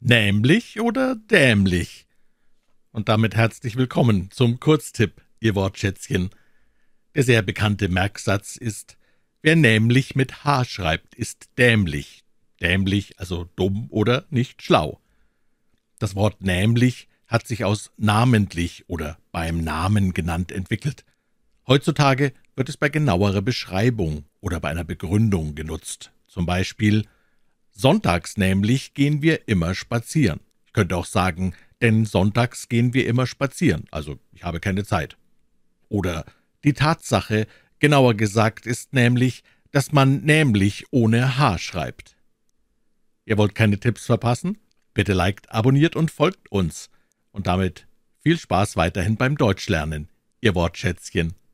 nämlich oder dämlich. Und damit herzlich willkommen zum Kurztipp, ihr Wortschätzchen. Der sehr bekannte Merksatz ist, wer nämlich mit H schreibt, ist dämlich. Dämlich, also dumm oder nicht schlau. Das Wort nämlich hat sich aus namentlich oder beim Namen genannt entwickelt. Heutzutage wird es bei genauerer Beschreibung oder bei einer Begründung genutzt. Zum Beispiel, sonntags nämlich gehen wir immer spazieren. Ich könnte auch sagen, denn sonntags gehen wir immer spazieren, also ich habe keine Zeit. Oder die Tatsache, genauer gesagt, ist nämlich, dass man nämlich ohne H schreibt. Ihr wollt keine Tipps verpassen? Bitte liked, abonniert und folgt uns. Und damit viel Spaß weiterhin beim Deutschlernen, ihr Wortschätzchen.